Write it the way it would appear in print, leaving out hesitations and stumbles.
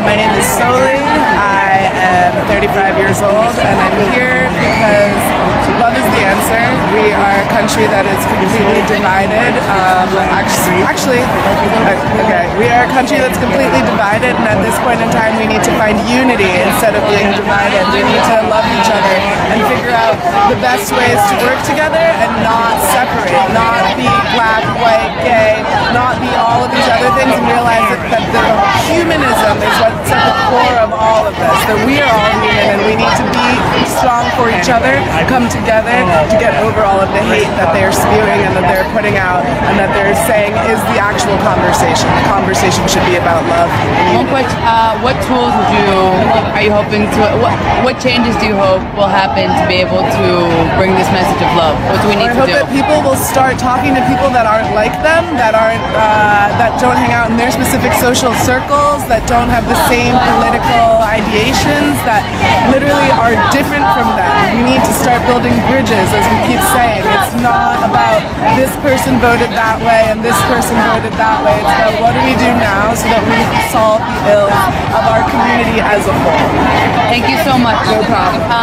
My name is Soli. I am 35 years old, and I'm here because love is the answer. We are a country that is completely divided. We are a country that's completely divided, and at this point in time, we need to find unity instead of being divided. We need to love each other and figure out the best ways to work together and not separate, not be black, white, gay, not be all of these other things, and realize that the humanism is what's at the core of all of this, that we are all human and we need to be strong for each other, come together to get over all of the hate that they're spewing and that they're putting out and that they're saying is the actual conversation. The conversation should be about love. What tools what changes do you hope will happen to be able to bring this message of love? What do we need to do? I hope that people will start talking to people that aren't like them, that don't hang out in their specific social circles, that don't have the same political ideations, that literally are different from them. We need to start building bridges, as we keep saying. It's not about this person voted that way and this person voted that way. It's about what do we do now so that we solve the ills of our community as a whole. Thank you so much. No problem.